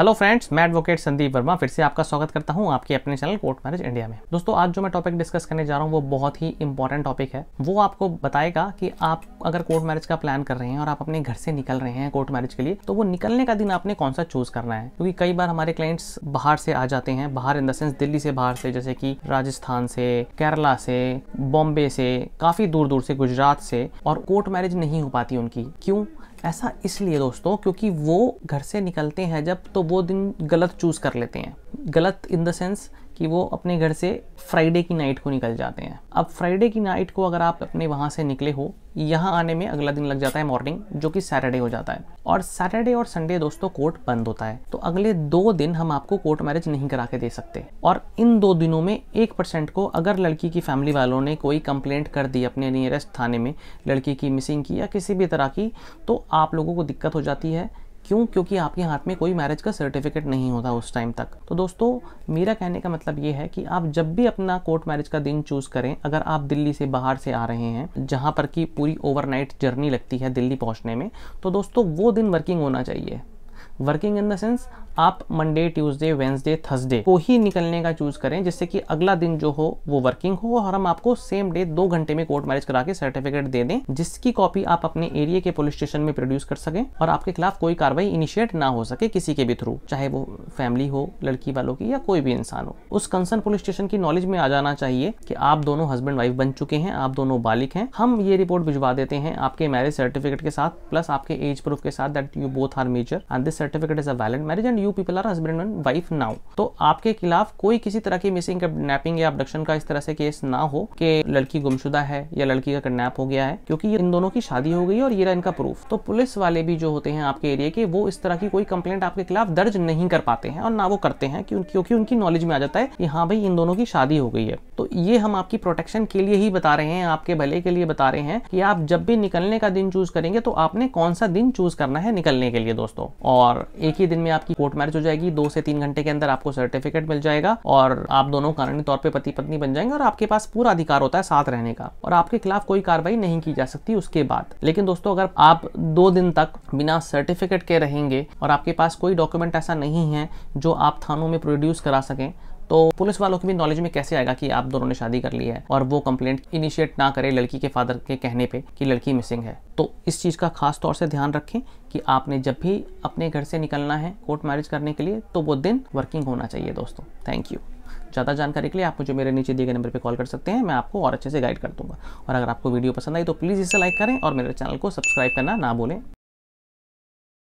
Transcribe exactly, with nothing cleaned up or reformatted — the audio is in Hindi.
हेलो फ्रेंड्स, मैं एडवोकेट संदीप वर्मा फिर से आपका स्वागत करता हूं आपके अपने चैनल कोर्ट मैरिज इंडिया में। दोस्तों, आज जो मैं टॉपिक डिस्कस करने जा रहा हूं वो बहुत ही इंपॉर्टेंट टॉपिक है। वो आपको बताएगा कि आप अगर कोर्ट मैरिज का प्लान कर रहे हैं और आप अपने घर से निकल रहे हैं कोर्ट मैरिज के लिए, तो वो निकलने का दिन आपने कौन सा चूज करना है। क्योंकि कई बार हमारे क्लाइंट्स बाहर से आ जाते हैं, बाहर इन द सेंस दिल्ली से बाहर से, जैसे कि राजस्थान से, केरला से, बॉम्बे से, काफी दूर दूर से, गुजरात से, और कोर्ट मैरिज नहीं हो पाती उनकी। क्यों ऐसा? इसलिए दोस्तों क्योंकि वो घर से निकलते हैं जब, तो वो दिन गलत चूज़ कर लेते हैं। गलत इन द सेंस कि वो अपने घर से फ्राइडे की नाइट को निकल जाते हैं। अब फ्राइडे की नाइट को अगर आप अपने वहाँ से निकले हो, यहाँ आने में अगला दिन लग जाता है मॉर्निंग, जो कि सैटरडे हो जाता है। और सैटरडे और संडे दोस्तों कोर्ट बंद होता है, तो अगले दो दिन हम आपको कोर्ट मैरिज नहीं करा के दे सकते। और इन दो दिनों में एक परसेंट को अगर लड़की की फैमिली वालों ने कोई कंप्लेंट कर दी अपने नियरेस्ट थाने में लड़की की मिसिंग की या किसी भी तरह की, तो आप लोगों को दिक्कत हो जाती है। क्यों? क्योंकि आपके हाथ में कोई मैरिज का सर्टिफिकेट नहीं होता उस टाइम तक। तो दोस्तों मेरा कहने का मतलब ये है कि आप जब भी अपना कोर्ट मैरिज का दिन चूज़ करें, अगर आप दिल्ली से बाहर से आ रहे हैं जहाँ पर कि पूरी ओवरनाइट जर्नी लगती है दिल्ली पहुँचने में, तो दोस्तों वो दिन वर्किंग होना चाहिए। वर्किंग इन द सेंस आप मंडे, ट्यूसडे, वेंसडे, थर्सडे को ही निकलने का चूज़ करें, जिससे कि अगला दिन जो हो वो वर्किंग हो और हम आपको सेम डे दो घंटे में कोर्ट मैरिज करा के सर्टिफिकेट दे दें, जिसकी कॉपी आप अपने एरिया के पुलिस स्टेशन में प्रोड्यूस कर सकें और आपके खिलाफ कोई कार्रवाई इनिशिएट ना हो सके किसी के भी थ्रू, चाहे वो फैमिली हो लड़की वालों की या कोई भी इंसान हो। उस कंसर्न पुलिस स्टेशन की नॉलेज में आ जाना चाहिए कि आप दोनों हस्बैंड वाइफ बन चुके हैं, आप दोनों बालिक हैं, हम ये रिपोर्ट भिजवा देते हैं आपके मैरिज सर्टिफिकेट के साथ प्लस आपके एज प्रूफ के साथ that you both are major and this certificate is a valid marriage and you people are husband and wife now. तो आपके खिलाफ कोई किसी तरह की मिसिंग किडनैपिंग या अबडक्शन का इस तरह से केस ना हो कि लड़की गुमशुदा है या लड़की का किडनैप हो गया है, क्योंकि इन दोनों की शादी हो गई और ये रहा इनका प्रूफ। तो पुलिस वाले भी जो होते हैं आपके एरिया के, वो इस तरह की कोई कंप्लेंट आपके खिलाफ दर्ज नहीं कर पाते हैं और ना वो करते हैं, क्योंकि उनकी नॉलेज में आ जाता है कि हाँ भाई इन दोनों की शादी हो गई है। तो ये हम आपकी प्रोटेक्शन के लिए ही बता रहे हैं, आपके भले के लिए बता रहे हैं कि आप जब भी निकलने का दिन चूज करेंगे तो आपने कौन सा दिन चूज करना है निकलने के लिए दोस्तों। और एक ही दिन में आपकी कोर्ट मैरिज हो जाएगी, दो से तीन घंटे के अंदर आपको सर्टिफिकेट मिल जाएगा और आप दोनों कानूनी तौर पे पति पत्नी बन जाएंगे और आपके पास पूरा अधिकार होता है साथ रहने का और आपके खिलाफ कोई कार्रवाई नहीं की जा सकती उसके बाद। लेकिन दोस्तों अगर आप दो दिन तक बिना सर्टिफिकेट के रहेंगे और आपके पास कोई डॉक्यूमेंट ऐसा नहीं है जो आप थानों में प्रोड्यूस करा सकें, तो पुलिस वालों की भी नॉलेज में कैसे आएगा कि आप दोनों ने शादी कर ली है और वो कंप्लेंट इनिशिएट ना करे लड़की के फादर के कहने पे कि लड़की मिसिंग है। तो इस चीज़ का खास तौर से ध्यान रखें कि आपने जब भी अपने घर से निकलना है कोर्ट मैरिज करने के लिए, तो वो दिन वर्किंग होना चाहिए दोस्तों। Thank you. ज़्यादा जानकारी के लिए आप मुझे मेरे नीचे दिए गए नंबर पर कॉल कर सकते हैं, मैं आपको और अच्छे से गाइड कर दूँगा। और अगर आपको वीडियो पसंद आई तो प्लीज़ इसे लाइक करें और मेरे चैनल को सब्सक्राइब करना ना भूलें।